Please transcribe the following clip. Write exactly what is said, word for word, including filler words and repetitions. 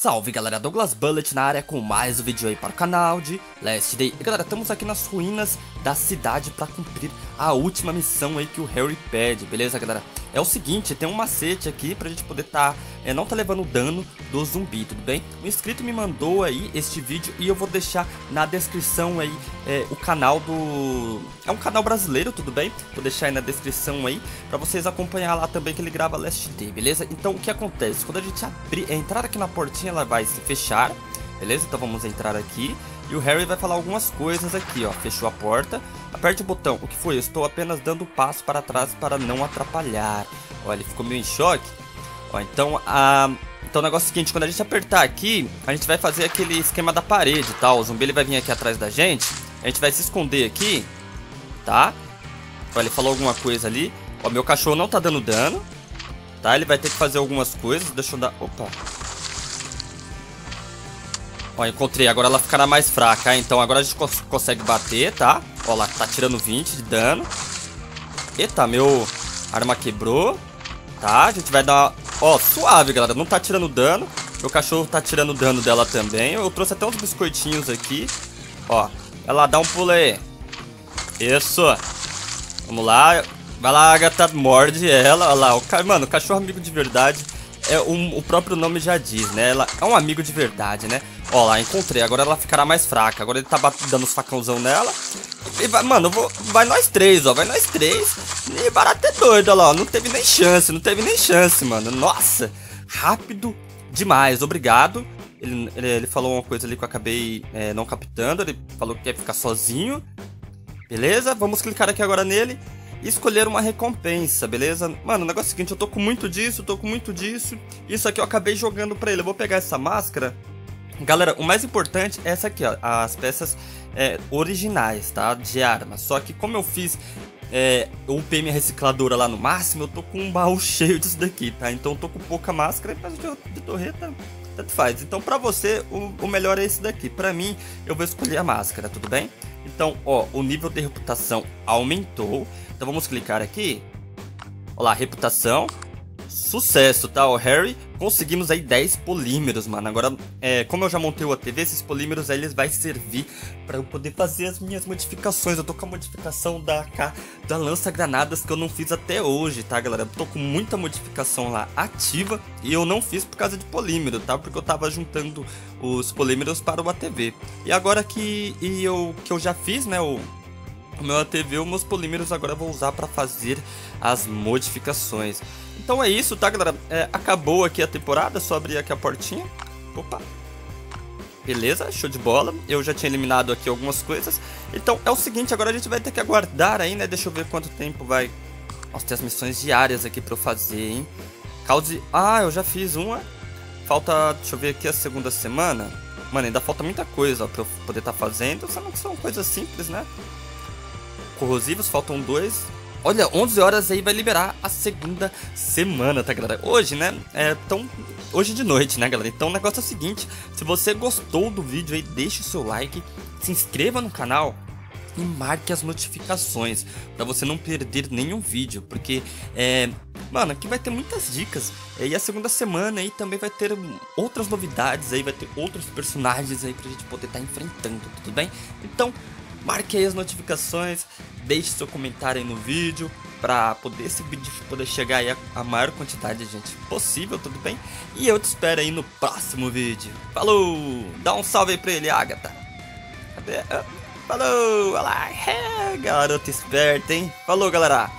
Salve galera, Douglas Bullet na área com mais um vídeo aí para o canal de Last Day. E galera, estamos aqui nas ruínas da cidade para cumprir a última missão aí que o Harry pede, beleza galera? É o seguinte, tem um macete aqui pra gente poder tá, é, não tá levando dano do zumbi, tudo bem? O inscrito me mandou aí este vídeo e eu vou deixar na descrição aí é, o canal do... É um canal brasileiro, tudo bem? Vou deixar aí na descrição aí pra vocês acompanhar lá também que ele grava Last Day, beleza? Então o que acontece? Quando a gente abrir, entrar aqui na portinha, ela vai se fechar, beleza? Então vamos entrar aqui e o Harry vai falar algumas coisas aqui, ó. Fechou a porta, aperte o botão. O que foi? Eu estou apenas dando um passo para trás para não atrapalhar. Olha, ele ficou meio em choque. Ó, então a... Então o negócio é o seguinte, quando a gente apertar aqui, a gente vai fazer aquele esquema da parede, tá? O zumbi ele vai vir aqui atrás da gente, a gente vai se esconder aqui, tá? Olha, ele falou alguma coisa ali. Ó, meu cachorro não tá dando dano, tá? Ele vai ter que fazer algumas coisas. Deixa eu dar... Opa! Ó, encontrei, agora ela ficará mais fraca, então agora a gente cons consegue bater, tá? Ó lá, tá tirando vinte de dano. Eita, meu arma quebrou. Tá, a gente vai dar... Ó, suave, galera, não tá tirando dano. Meu cachorro tá tirando dano dela também. Eu trouxe até uns biscoitinhos aqui. Ó, ela dá um pulo aí. Isso. Vamos lá. Vai lá, Agatha, morde ela. Ó lá, o ca... mano, o cachorro amigo de verdade. É um, o próprio nome já diz, né? Ela é um amigo de verdade, né? Ó lá, encontrei. Agora ela ficará mais fraca. Agora ele tá dando os facãozão nela. E vai, mano, eu vou, vai nós três, ó. Vai nós três. E barato é doido, ó lá. Não teve nem chance, não teve nem chance, mano. Nossa, rápido demais. Obrigado. Ele, ele, ele falou uma coisa ali que eu acabei é, não captando. Ele falou que quer ficar sozinho. Beleza? Vamos clicar aqui agora nele. Escolher uma recompensa, beleza? Mano, o negócio é o seguinte, eu tô com muito disso, tô com muito disso. Isso aqui eu acabei jogando pra ele. Eu vou pegar essa máscara. Galera, o mais importante é essa aqui, ó. As peças é, originais, tá? De arma. Só que como eu fiz... É, eu upei minha recicladora lá no máximo, eu tô com um baú cheio disso daqui, tá? Então eu tô com pouca máscara e de torreta... Tanto faz. Então pra você, o, o melhor é esse daqui. Pra mim, eu vou escolher a máscara, tudo bem? Então, ó, o nível de reputação aumentou. Então vamos clicar aqui. Ó lá, reputação. Sucesso, tá? Ó, Harry, conseguimos aí dez polímeros, mano. Agora, é, como eu já montei o A T V, esses polímeros aí, eles vão servir pra eu poder fazer as minhas modificações. Eu tô com a modificação da A K, da lança-granadas, que eu não fiz até hoje, tá, galera? Eu tô com muita modificação lá ativa e eu não fiz por causa de polímero, tá? Porque eu tava juntando os polímeros para o A T V. E agora que, e eu, que eu já fiz, né, o... O meu A T V, os meus polímeros agora eu vou usar para fazer as modificações. Então é isso, tá, galera? É, acabou aqui a temporada, só abrir aqui a portinha. Opa! Beleza, show de bola. Eu já tinha eliminado aqui algumas coisas. Então é o seguinte, agora a gente vai ter que aguardar aí, né? Deixa eu ver quanto tempo vai... Nossa, tem as missões diárias aqui para eu fazer, hein? Cause... Ah, eu já fiz uma. Falta... Deixa eu ver aqui a segunda semana. Mano, ainda falta muita coisa, ó, para eu poder estar tá fazendo. Só que são coisas simples, né? Corrosivos, faltam dois. Olha, onze horas aí vai liberar a segunda semana, tá, galera? Hoje, né? É, então, hoje de noite, né, galera? Então o negócio é o seguinte, se você gostou do vídeo aí, deixa o seu like, se inscreva no canal e marque as notificações pra você não perder nenhum vídeo, porque é... Mano, aqui vai ter muitas dicas. E a segunda semana aí também vai ter outras novidades aí, vai ter outros personagens aí pra gente poder estar tá enfrentando, tudo bem? Então... Marque aí as notificações, deixe seu comentário aí no vídeo para poder esse vídeo poder chegar aí a, a maior quantidade de gente possível, tudo bem? E eu te espero aí no próximo vídeo. Falou! Dá um salve aí pra ele, Agatha. Cadê? Falou! Olha lá! É, garota esperta, hein? Falou, galera!